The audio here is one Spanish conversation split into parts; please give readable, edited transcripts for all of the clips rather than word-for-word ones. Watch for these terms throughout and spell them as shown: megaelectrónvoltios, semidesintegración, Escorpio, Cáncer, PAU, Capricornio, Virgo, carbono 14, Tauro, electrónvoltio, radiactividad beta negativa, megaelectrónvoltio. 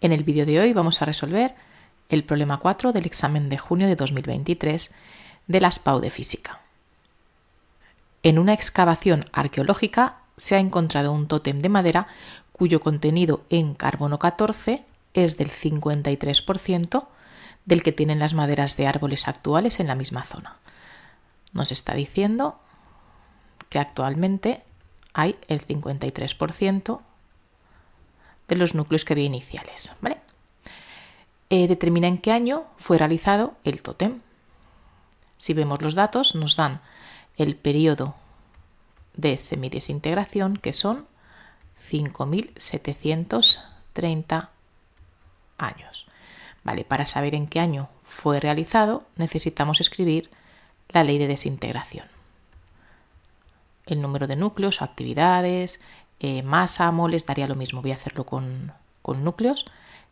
En el vídeo de hoy vamos a resolver el problema 4 del examen de junio de 2023 de las PAU de física. En una excavación arqueológica se ha encontrado un tótem de madera cuyo contenido en carbono 14 es del 53% del que tienen las maderas de árboles actuales en la misma zona. Nos está diciendo que actualmente hay el 53% de los núcleos que había iniciales, ¿vale? Determina en qué año fue realizado el tótem. Si vemos los datos, nos dan el periodo de semidesintegración, que son 5.730 años. Vale, para saber en qué año fue realizado, necesitamos escribir la ley de desintegración. El número de núcleos, actividades, masa, moles, daría lo mismo, voy a hacerlo con núcleos,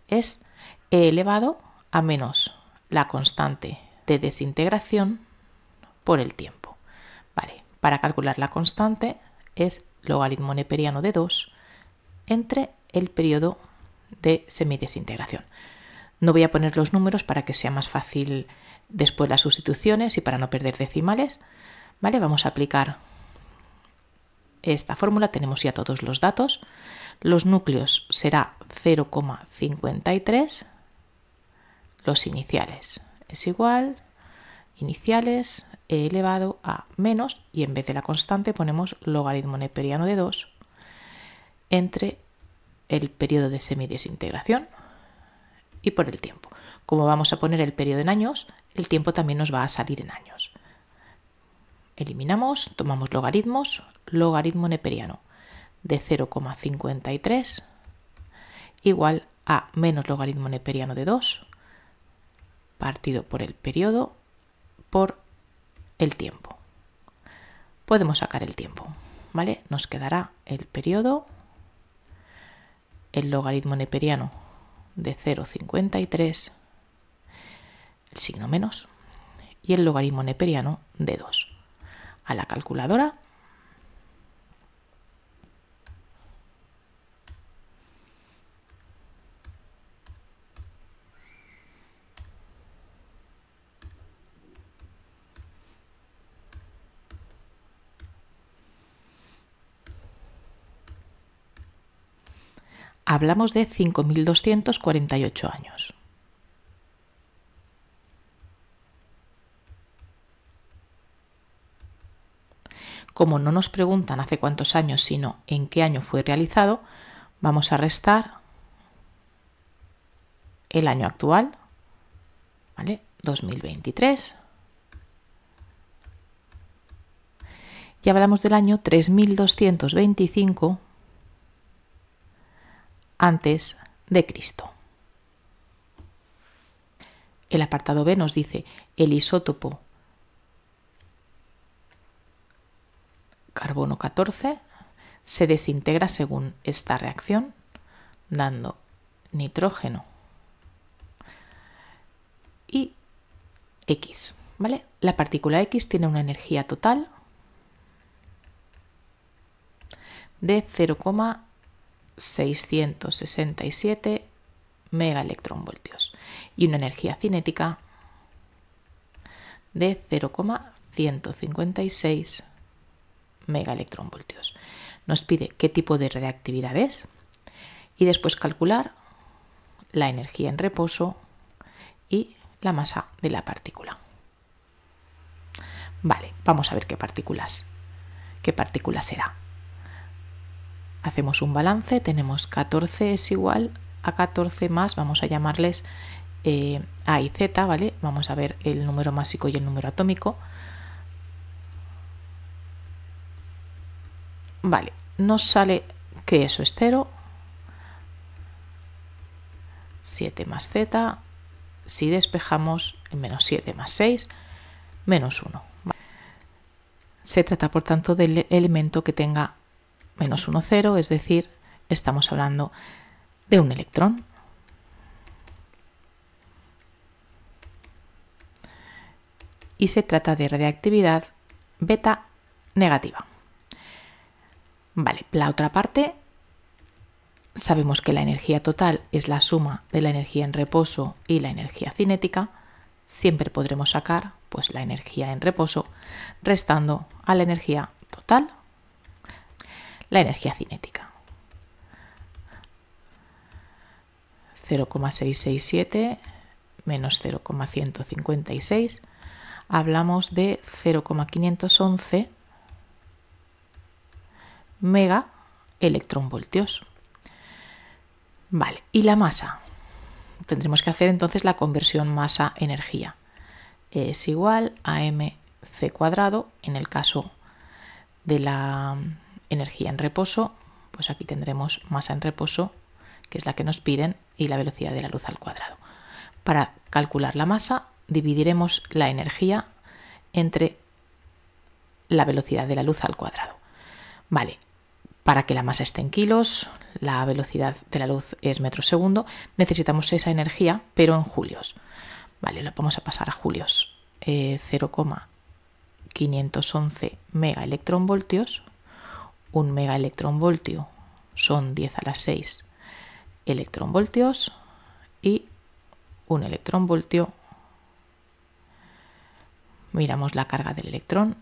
es elevado a menos la constante de desintegración por el tiempo. Vale, para calcular la constante es logaritmo neperiano de 2 entre el periodo de semidesintegración. No voy a poner los números para que sea más fácil después las sustituciones y para no perder decimales. Vale, vamos a aplicar esta fórmula, tenemos ya todos los datos. Los núcleos será 0,53, los iniciales es igual, iniciales elevado a menos, y en vez de la constante ponemos logaritmo neperiano de 2 entre el periodo de semidesintegración y por el tiempo. Como vamos a poner el periodo en años, el tiempo también nos va a salir en años. Eliminamos, tomamos logaritmos, logaritmo neperiano de 0,53 igual a menos logaritmo neperiano de 2 partido por el periodo por el tiempo. Podemos sacar el tiempo, ¿vale? Nos quedará el periodo, el logaritmo neperiano de 0,53, el signo menos, y el logaritmo neperiano de 2. A la calculadora hablamos de 5.248 años. Como no nos preguntan hace cuántos años, sino en qué año fue realizado, vamos a restar el año actual, ¿vale? 2023. Y hablamos del año 3225 antes de Cristo. El apartado B nos dice el isótopo carbono 14 se desintegra según esta reacción, dando nitrógeno y X, ¿vale? La partícula X tiene una energía total de 0,667 megaelectrónvoltios y una energía cinética de 0,156 megaelectrónvoltios. Nos pide qué tipo de radiactividad es y después calcular la energía en reposo y la masa de la partícula. Vale, vamos a ver qué partícula será. Hacemos un balance, tenemos 14 es igual a 14 más, vamos a llamarles A y Z, ¿vale? Vamos a ver el número másico y el número atómico. Vale, nos sale que eso es 0, 7 más z, si despejamos el menos 7 más 6, menos 1. Vale. Se trata por tanto del elemento que tenga menos 1, 0, es decir, estamos hablando de un electrón. Y se trata de radiactividad beta negativa. Vale, la otra parte sabemos que la energía total es la suma de la energía en reposo y la energía cinética, siempre podremos sacar pues, la energía en reposo restando a la energía total la energía cinética. 0,667 menos 0,156, hablamos de 0,511 megaelectrónvoltios. Vale, y la masa. Tendremos que hacer entonces la conversión masa-energía. Es igual a mc cuadrado, en el caso de la energía en reposo, pues aquí tendremos masa en reposo, que es la que nos piden, y la velocidad de la luz al cuadrado. Para calcular la masa, dividiremos la energía entre la velocidad de la luz al cuadrado. Vale, para que la masa esté en kilos, la velocidad de la luz es metro segundo, necesitamos esa energía, pero en julios. Vale, lo vamos a pasar a julios. 0,511 megaelectrónvoltios. Un megaelectrónvoltio son 10 a la 6 electrónvoltios y un electrónvoltio, miramos la carga del electrón,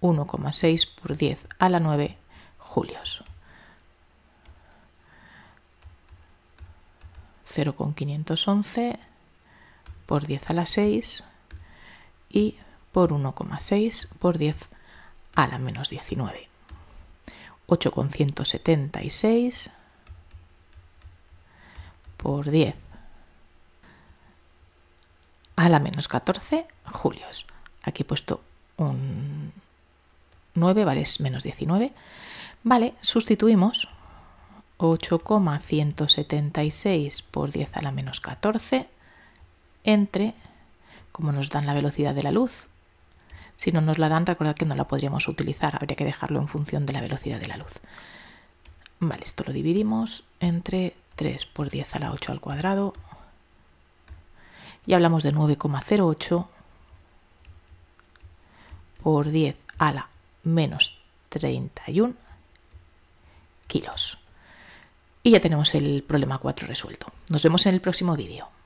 1,6 por 10 a la 9 julios. 0,511 por 10 a la 6 y por 1,6 por 10 a la menos 19. 8,176 por 10 a la menos 14 julios. Aquí he puesto un 9, vale, es menos 19. Vale, sustituimos 8,176 por 10 a la menos 14 entre, como nos dan la velocidad de la luz, si no nos la dan, recordad que no la podríamos utilizar, habría que dejarlo en función de la velocidad de la luz. Vale, esto lo dividimos entre 3 por 10 a la 8 al cuadrado y hablamos de 9,08 por 10 a la menos 31 kilos. Y ya tenemos el problema 4 resuelto. Nos vemos en el próximo vídeo.